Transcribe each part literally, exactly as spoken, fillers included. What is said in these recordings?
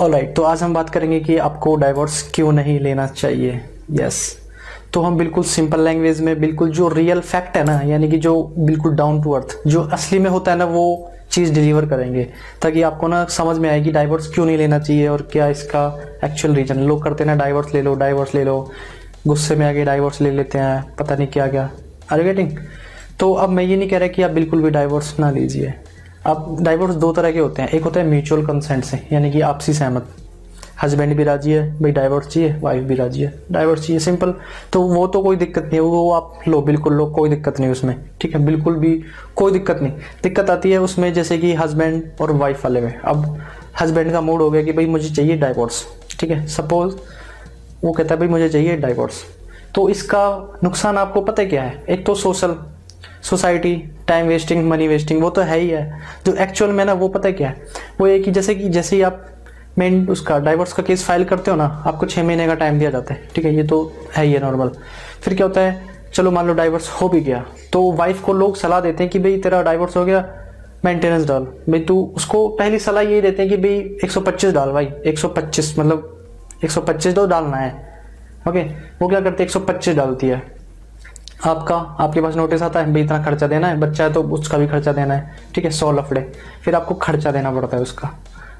Alright, तो आज हम बात करेंगे कि आपको डाइवोर्स क्यों नहीं लेना चाहिए। यस, तो हम बिल्कुल सिंपल लैंग्वेज में बिल्कुल जो रियल फैक्ट है ना, यानी कि जो बिल्कुल डाउन टू अर्थ जो असली में होता है ना, वो चीज़ डिलीवर करेंगे ताकि आपको ना समझ में आए कि डाइवोर्स क्यों नहीं लेना चाहिए और क्या इसका एक्चुअल रीज़न। लोग करते हैं ना, डाइवोर्स ले लो डाइवोर्स ले लो, गुस्से में आगे डाइवोर्स ले लेते हैं, पता नहीं क्या क्या। Are you getting? तो अब मैं ये नहीं कह रहा कि आप बिल्कुल भी डाइवोर्स ना लीजिए। अब डाइवोर्स दो तरह के होते हैं, एक होता है म्यूचुअल कंसेंट से, यानी कि आपसी सहमत, हस्बैंड भी राजी है भाई डाइवोर्स चाहिए, वाइफ भी राजी है डाइवोर्स चाहिए, सिंपल। तो वो तो कोई दिक्कत नहीं है, वो आप लो बिल्कुल लो, कोई दिक्कत नहीं उसमें, ठीक है, बिल्कुल भी कोई दिक्कत नहीं। दिक्कत आती है उसमें जैसे कि हस्बैंड और वाइफ वाले में। अब हस्बैंड का मूड हो गया कि भाई मुझे चाहिए डाइवोर्स, ठीक है, सपोज वो कहता है भाई मुझे चाहिए डाइवोर्स। तो इसका नुकसान आपको पता क्या है, एक तो social society, time wasting, money wasting, वो तो है ही है। जो एक्चुअल में ना वो पता क्या है, वो ये कि जैसे कि जैसे ही आप मेन उसका डाइवोर्स का केस फाइल करते हो ना, आपको छः महीने का टाइम दिया जाता है, ठीक है, ये तो है ही है नॉर्मल। फिर क्या होता है, चलो मान लो डाइवोर्स हो भी गया तो वाइफ को लोग सलाह देते हैं कि भाई तेरा डाइवोर्स हो गया, मेंटेनेंस डाल भाई तू, उसको पहली सलाह ये देते हैं कि भाई एक सौ पच्चीस डाल भाई, एक सौ पच्चीस मतलब एक सौ पच्चीस तो डालना है, ओके। वो क्या करते हैं, एक सौ पच्चीस डालती है। आपका आपके पास नोटिस आता है भाई इतना खर्चा देना है, बच्चा है तो उसका भी खर्चा देना है, ठीक है, सौ लफड़े, फिर आपको खर्चा देना पड़ता है उसका,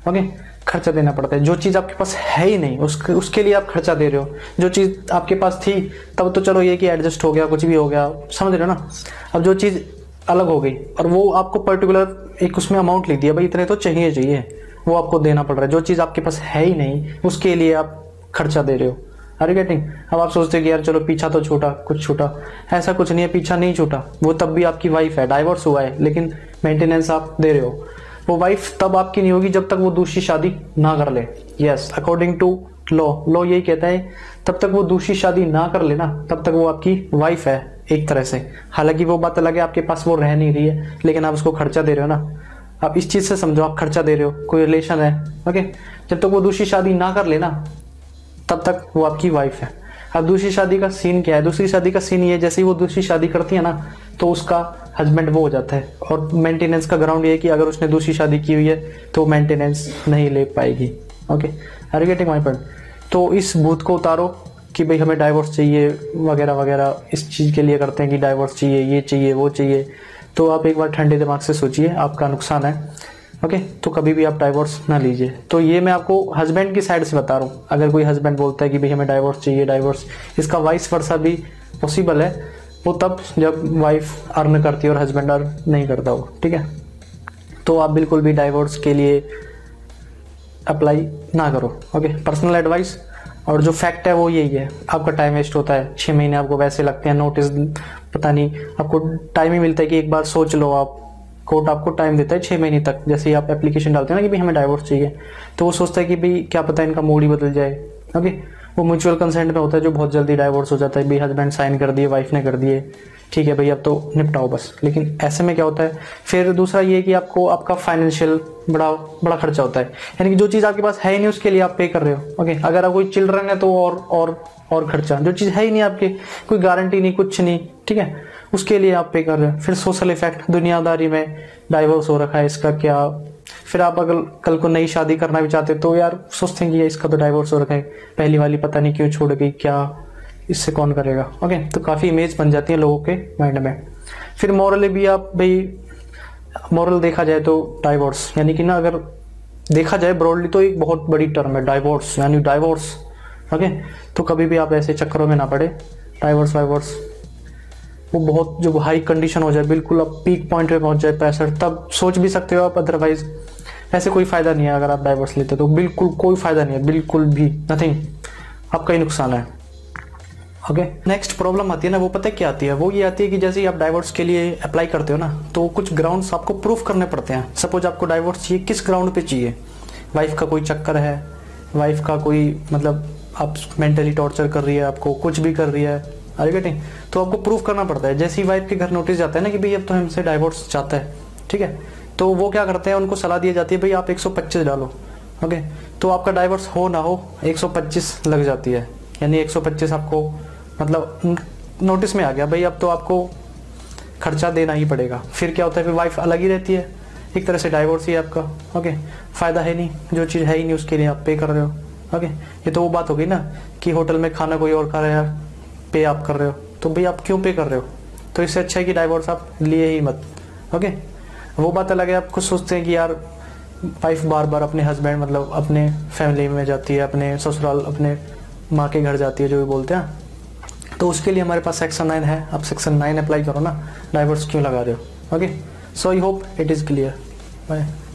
ओके, खर्चा देना पड़ता है। जो चीज़ आपके पास है ही नहीं उसके उसके लिए आप खर्चा दे रहे हो, जो चीज़ आपके पास थी तब तो चलो ये कि एडजस्ट हो गया, कुछ भी हो गया, समझ रहे हो ना। अब जो चीज़ अलग हो गई और वो आपको पर्टिकुलर एक उसमें अमाउंट लिख दिया भाई इतने तो चाहिए चाहिए, वो आपको देना पड़ रहा है। जो चीज़ आपके पास है ही नहीं उसके लिए आप खर्चा दे रहे हो। Are you getting? अब आप सोचते हो कि यार चलो पीछा तो छूटा, कुछ छूटा, ऐसा कुछ नहीं है, पीछा नहीं छूटा। वो तब भी आपकी वाइफ है, डाइवोर्स हुआ है, लेकिन मेंटेनेंस आप दे रहे हो। वो वाइफ तब आपकी नहीं होगी जब तक वो दूसरी शादी ना कर ले। Yes, according to law, law यही कहता है तब तक वो दूसरी शादी ना कर ले ना, तब तक वो आपकी वाइफ है एक तरह से। हालांकि वो बात अलग है आपके पास वो रह नहीं रही है, लेकिन आप उसको खर्चा दे रहे हो ना। आप इस चीज़ से समझो आप खर्चा दे रहे हो, कोई रिलेशन है, ओके, जब तक वो दूसरी शादी ना कर ले ना तब तक वो आपकी वाइफ है। अब दूसरी शादी का सीन क्या है, दूसरी शादी का सीन ये है जैसे ही वो दूसरी शादी करती है ना तो उसका हस्बैंड वो हो जाता है, और मेंटेनेंस का ग्राउंड ये है कि अगर उसने दूसरी शादी की हुई है तो मेंटेनेंस नहीं ले पाएगी, okay. Are you getting my point? तो इस भूत को उतारो कि भाई हमें डाइवोर्स चाहिए वगैरह वगैरह, इस चीज़ के लिए करते हैं कि डाइवोर्स चाहिए, ये चाहिए, वो चाहिए। तो आप एक बार ठंडे दिमाग से सोचिए, आपका नुकसान है, ओके okay, तो कभी भी आप डाइवोर्स ना लीजिए। तो ये मैं आपको हस्बैंड की साइड से बता रहा हूँ। अगर कोई हस्बैंड बोलता है कि भाई हमें डाइवोर्स चाहिए डाइवोर्स, इसका वाइस वर्सा भी पॉसिबल है, वो तब जब वाइफ अर्न करती है और हस्बैंड अर्न नहीं करता हो, ठीक है। तो आप बिल्कुल भी डाइवोर्स के लिए अप्लाई ना करो, ओके, पर्सनल एडवाइस। और जो फैक्ट है वो यही है, आपका टाइम वेस्ट होता है, छः महीने आपको वैसे लगते हैं, नोटिस पता नहीं, आपको टाइम ही मिलता है कि एक बार सोच लो। आप कोर्ट आपको टाइम देता है छः महीने तक, जैसे ही आप एप्लीकेशन डालते हैं ना कि भाई हमें डाइवोर्स चाहिए, तो वो सोचता है कि भाई क्या पता इनका मूड ही बदल जाए, ओके। वो म्यूचुअल कंसेंट में होता है जो बहुत जल्दी डाइवोर्स हो जाता है, भाई हस्बैंड साइन कर दिए, वाइफ ने कर दिए, ठीक है भाई अब तो निपटाओ बस। लेकिन ऐसे में क्या होता है, फिर दूसरा ये कि आपको आपका फाइनेंशियल बड़ा बड़ा खर्चा होता है, यानी कि जो चीज़ आपके पास है ही नहीं उसके लिए आप पे कर रहे हो, ओके। अगर आप कोई चिल्ड्रन है तो और और और खर्चा, जो चीज़ है ही नहीं आपके, कोई गारंटी नहीं, कुछ नहीं, ठीक है, उसके लिए आप पे कर रहे हो। फिर सोशल इफेक्ट, दुनियादारी में डाइवोर्स हो रखा है इसका क्या। फिर आप अगर कल को नई शादी करना भी चाहते तो यार सोचते हैं कि इसका तो डाइवोर्स हो रखा है, पहली वाली पता नहीं क्यों छोड़ गई, क्या इससे कौन करेगा, ओके। तो काफ़ी इमेज बन जाती है लोगों के माइंड में। फिर मॉरली भी आप भाई मॉरल देखा जाए तो डाइवोर्स यानी कि ना, अगर देखा जाए ब्रॉडली तो एक बहुत बड़ी टर्म है डाइवोर्स, यानी डाइवोर्स, ओके। तो कभी भी आप ऐसे चक्करों में ना पड़े, डाइवोर्स वाइवोर्स वो बहुत जो हाई कंडीशन हो जाए, बिल्कुल आप पीक पॉइंट पे पहुंच जाए पैंसठ, तब सोच भी सकते हो आप। अदरवाइज ऐसे कोई फ़ायदा नहीं है, अगर आप डाइवोर्स लेते तो बिल्कुल कोई फ़ायदा नहीं है, बिल्कुल भी नथिंग, आपका ही नुकसान है, ओके। नेक्स्ट प्रॉब्लम आती है ना, वो पता है क्या आती है, वो ये आती है कि जैसे ही आप डाइवोर्स के लिए अप्लाई करते हो ना तो कुछ ग्राउंड्स आपको प्रूफ करने पड़ते हैं। सपोज आपको डाइवोर्स चाहिए, किस ग्राउंड पे चाहिए, वाइफ का कोई चक्कर है, वाइफ का कोई मतलब आप मेंटली टॉर्चर कर रही है, आपको कुछ भी कर रही है, आर यू गेटिंग? तो आपको प्रूफ करना पड़ता है। जैसे ही वाइफ के घर नोटिस जाता है ना कि भाई अब तो हमसे डाइवोर्स चाहता है, ठीक है, तो वो क्या करते हैं, उनको सलाह दी जाती है भाई आप एक सौ पच्चीस डालो, ओके। तो आपका डाइवोर्स हो ना हो एक सौ पच्चीस लग जाती है, यानी एक सौ पच्चीस आपको मतलब नोटिस में आ गया भाई अब तो आपको खर्चा देना ही पड़ेगा। फिर क्या होता है, फिर वाइफ अलग ही रहती है, एक तरह से डाइवोर्स ही आपका, ओके, फ़ायदा है नहीं, जो चीज़ है ही नहीं उसके लिए आप पे कर रहे हो। ओके, ये तो वो बात हो गई ना कि होटल में खाना कोई और खा रहा है यार, पे आप कर रहे हो, तो भाई आप क्यों पे कर रहे हो? तो इससे अच्छा है कि डाइवोर्स आप लिए ही मत। ओके, वो बात अलग है आप कुछ सोचते हैं कि यार वाइफ बार बार अपने हस्बैंड मतलब अपने फैमिली में जाती है, अपने ससुराल, अपने माँ के घर जाती है, जो भी बोलते हैं, तो उसके लिए हमारे पास सेक्शन नाइन है। आप सेक्शन नाइन अप्लाई करो ना, डाइवोर्स क्यों लगा रहे हो? Okay, so I hope it is clear. Bye.